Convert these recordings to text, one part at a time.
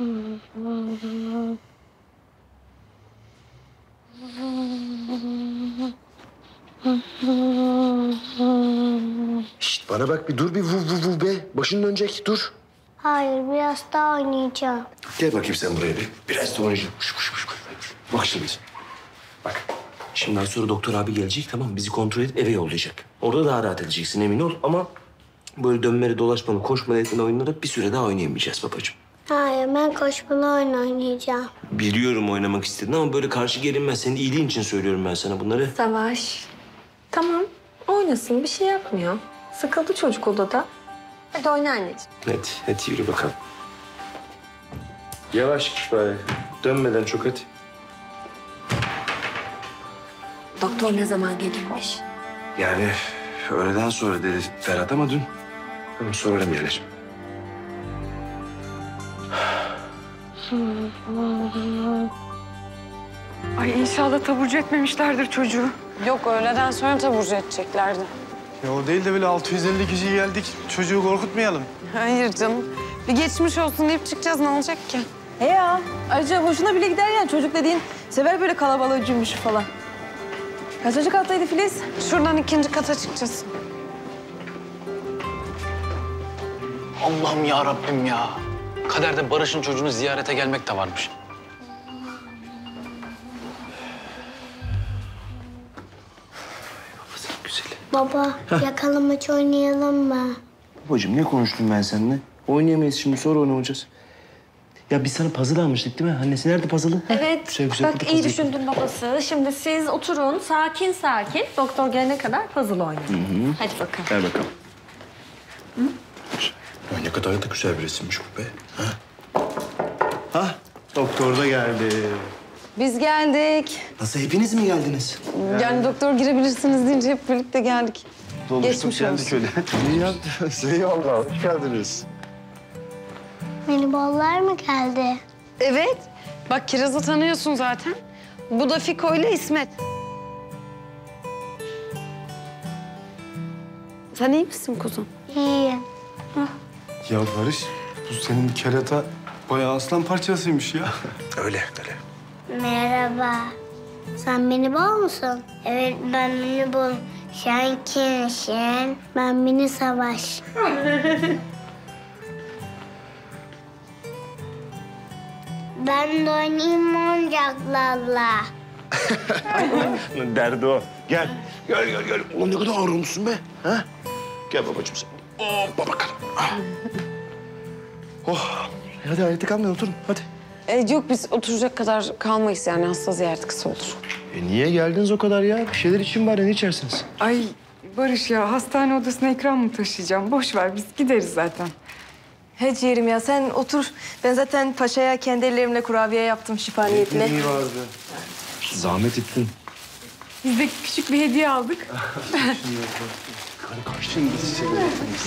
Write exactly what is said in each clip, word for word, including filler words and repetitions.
Şişt, bana bak bir dur bir vuv vuv vuv be. Başın dönecek dur. Hayır, biraz daha oynayacağım. Gel bakayım sen buraya bir. Biraz da oynayacağım. Bak şimdi. Bak. Şimdiden sonra doktor abi gelecek, tamam mı? Bizi kontrol edip eve yollayacak. Orada daha rahat edeceksin, emin ol. Ama böyle dönmeli, dolaşmalı, koşmalı etmeli oyunları bir süre daha oynayamayacağız babacığım. Hayır, ben koşmalı oyun oynayacağım. Biliyorum oynamak istediğini ama böyle karşı gelinme. Senin iyiliğin için söylüyorum ben sana bunları. Savaş. Tamam, oynasın. Bir şey yapmıyor. Sıkıldı çocuk odada. Hadi oyna anneciğim. Hadi, hadi yürü bakalım. Yavaş bari. Dönmeden çok hadi. Doktor ne zaman gelirmiş? Yani öğleden sonra dedi Ferhat ama dün. Tamam, sorarım gelir. Ay inşallah taburcu etmemişlerdir çocuğu. Yok, öğleden sonra taburcu edeceklerdi. Ya o değil de böyle altı yüz elli kişi geldik. Çocuğu korkutmayalım. Hayır canım. Bir geçmiş olsun deyip çıkacağız. Ne olacak ki? He ya. Ayrıca hoşuna bile gider yani. Çocuk dediğin sever böyle kalabalığı, cümbüşü falan. Kaçıncı kattaydı Filiz? Şuradan ikinci kata çıkacağız. Allah'ım ya Rabbim ya. Kaderde Barış'ın çocuğunu ziyarete gelmek de varmış. Baba, heh, yakalamaç oynayalım mı? Babacığım ne konuştum ben seninle? Oynayamayız şimdi, sonra oynayacağız. Ya biz sana puzzle almıştık değil mi? Annesi nerede puzzle'ı? Evet, güzel, güzel, bak iyi puzzle düşündün babası. Şimdi siz oturun, sakin sakin. Doktor gelene kadar puzzle oynayın. Hı -hı. Hadi bakalım. Gel bakalım. Hı? Ya ne kadar da güzel bir resimmiş bu be. Ha? Ha? Doktor da geldi. Biz geldik. Nasıl, hepiniz mi geldiniz? Yani, yani doktor girebilirsiniz deyince hep birlikte geldik. Doluştuk, geçmiş geldik olsun. İyi yaptınız, eyvallah. Hoş geldiniz. Minibollar mı geldi? Evet. Bak Kiraz'ı tanıyorsun zaten. Budafiko ile İsmet. Sen iyi misin kuzum? İyiyim. Hah. Ya Barış, bu senin kerata bayağı aslan parçasıymış ya. Öyle, öyle. Merhaba. Sen minibol musun? Evet, ben minibol. Sen kimsin? Ben Mini Savaş. Ben de oynayayım oyuncaklarla. Derdi o. Gel, gel, gel, gel. Ulan ne kadar ağır olmuşsun be. Ha? Gel babacığım sen. Hoppa bakalım. Oh, hadi ayakta kalmayın, oturun hadi. E, yok, biz oturacak kadar kalmayız yani, hasta ziyareti kısa olur. E, niye geldiniz o kadar ya? Bir şeyler için bari, ne içersiniz? Ay Barış ya, hastane odasına ekran mı taşıyacağım? Boş ver, biz gideriz zaten. He ciğerim ya, sen otur. Ben zaten paşaya kendi ellerimle kurabiye yaptım şifa niyetine. İyi vardı. Zahmet ettin. Biz de küçük bir hediye aldık. Hani kaçtın gitsin.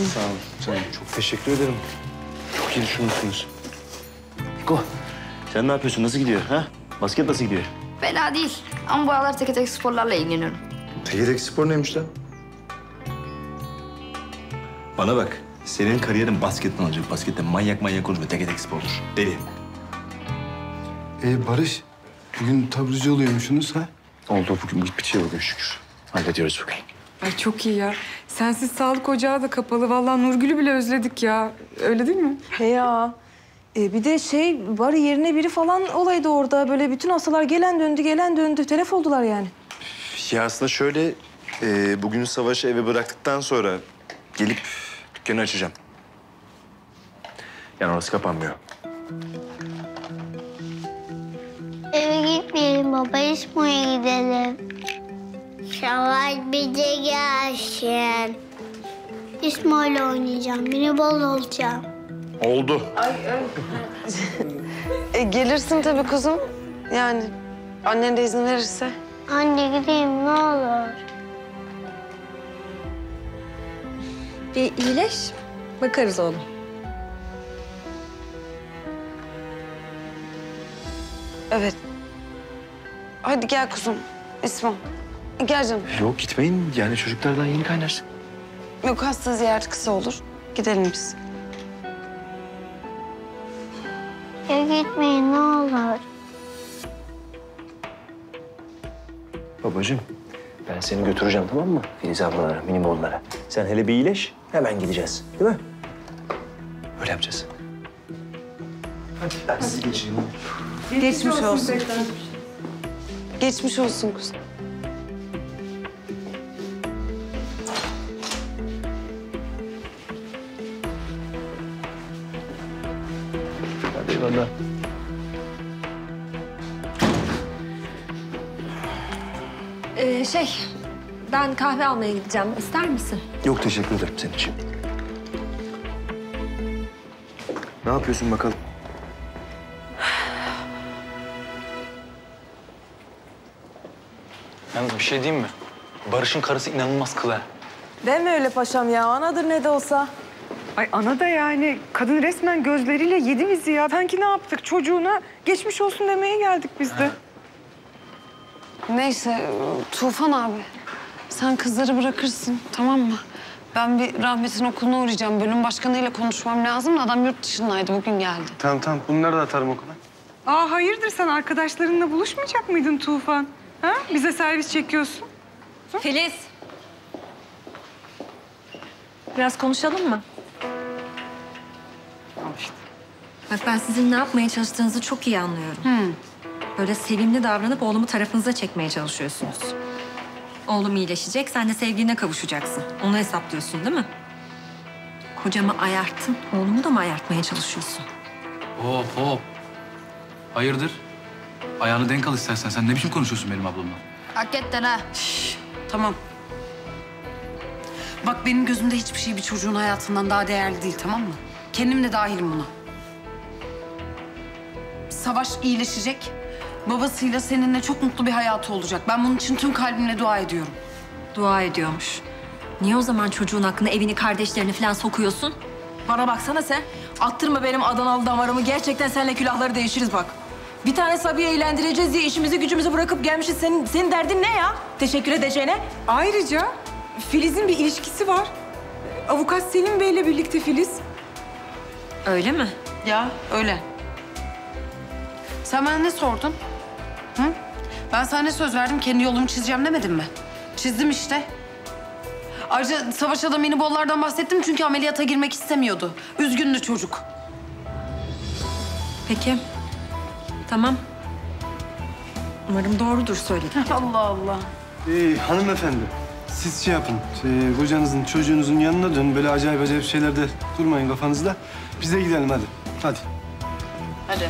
Sağ olun canım, çok teşekkür ederim. Çok iyi düşünmüşsünüz. Piko, sen ne yapıyorsun? Nasıl gidiyor? Ha? Basket nasıl gidiyor? Fena değil ama bu aralar teke tek sporlarla ilgileniyorum. Teke tek spor neymiş lan? Bana bak, senin kariyerin basketten olacak. Basketten manyak manyak konuşma, teke tek spordur. Deli. Ee Barış, bugün taburcu oluyormuşsunuz ha? Oldu, bugün bir şey bugün şükür. Hallediyoruz bugün. Ay çok iyi ya. Sensiz sağlık ocağı da kapalı. Vallahi Nurgül'ü bile özledik ya. Öyle değil mi? He ya. Ee, bir de şey, bari yerine biri falan olaydı orada. Böyle bütün hastalar gelen döndü, gelen döndü. Telef oldular yani. Ya aslında şöyle, e, bugün Savaş'ı eve bıraktıktan sonra gelip dükkanı açacağım. Yani orası kapanmıyor. Eve gitmeyelim baba, İsmail'e gidelim. Savaş bize gelsin. İsmail oynayacağım, minibol olacağım. Oldu. Ay, ay. e, gelirsin tabii kuzum. Yani annen de izin verirse. Anne gideyim ne olur. Bir iyileş, bakarız oğlum. Evet. Hadi gel kuzum, İsmail. Gel canım. Yok gitmeyin, yani çocuklardan yeni kaynaştık. Yok, hasta ziyareti kısa olur. Gidelim biz. Eve kavga etmeyin ne olur. Babacığım, ben seni götüreceğim tamam mı? Filiz ablalara, Mini bollara. Sen hele bir iyileş, hemen gideceğiz. Değil mi? Öyle yapacağız. Hadi ben sizi geçireyim. Geçmiş olsun. Geçmiş olsun kuzum. Hadi eyvallah. Ee, şey, ben kahve almaya gideceğim. İster misin? Yok, teşekkür ederim senin için. Ne yapıyorsun bakalım? Yalnız bir şey diyeyim mi? Barış'ın karısı inanılmaz kıl ha. Deme öyle paşam ya. Anadır ne de olsa. Ay ana da yani. Kadın resmen gözleriyle yedi bizi ya. Sanki ne yaptık? Çocuğuna geçmiş olsun demeye geldik biz de. Ha. Neyse Tufan abi, sen kızları bırakırsın tamam mı? Ben bir Rahmet'in okuluna uğrayacağım. Bölüm başkanıyla konuşmam lazım da adam yurt dışındaydı, bugün geldi. Tamam tamam, bunları da atarım okula. Aa hayırdır, sen arkadaşlarınla buluşmayacak mıydın Tufan? Ha? Bize servis çekiyorsun. Hı? Filiz. Biraz konuşalım mı? Al işte. Bak ben sizin ne yapmaya çalıştığınızı çok iyi anlıyorum. Hmm. Böyle sevimli davranıp oğlumu tarafınıza çekmeye çalışıyorsunuz. Oğlum iyileşecek, sen de sevgiline kavuşacaksın. Onu hesaplıyorsun değil mi? Kocamı ayarttın, oğlumu da mı ayartmaya çalışıyorsun? Hop hop. Hayırdır? Ayağını denk al istersen. Sen ne biçim konuşuyorsun benim ablamla? Hakikaten ha. Şişt, tamam. Bak benim gözümde hiçbir şey bir çocuğun hayatından daha değerli değil tamam mı? Kendim de dahilim buna. Savaş iyileşecek. Babasıyla seninle çok mutlu bir hayatı olacak. Ben bunun için tüm kalbimle dua ediyorum. Dua ediyormuş. Niye o zaman çocuğun hakkında evini, kardeşlerini falan sokuyorsun? Bana baksana sen. Attırma benim Adanalı damarımı. Gerçekten seninle külahları değişiriz bak. Bir tane Sabiha eğlendireceğiz diye işimizi gücümüzü bırakıp gelmişiz. Senin, senin derdin ne ya? Teşekkür edeceğine. Ayrıca Filiz'in bir ilişkisi var. Avukat Selim Bey'le birlikte Filiz. Öyle mi? Ya öyle. Sen bana ne sordun? Hı? Ben sana ne söz verdim? Kendi yolumu çizeceğim demedim mi? Çizdim işte. Ayrıca Savaş'a da mini bollardan bahsettim çünkü ameliyata girmek istemiyordu. Üzgündü çocuk. Peki. Tamam. Umarım doğrudur söyledim. Allah Allah. Ee, hanımefendi, siz şey yapın. Ee, kocanızın, çocuğunuzun yanına dönün. Böyle acayip acayip şeylerde durmayın kafanızda. Biz de gidelim hadi. Hadi. Hadi.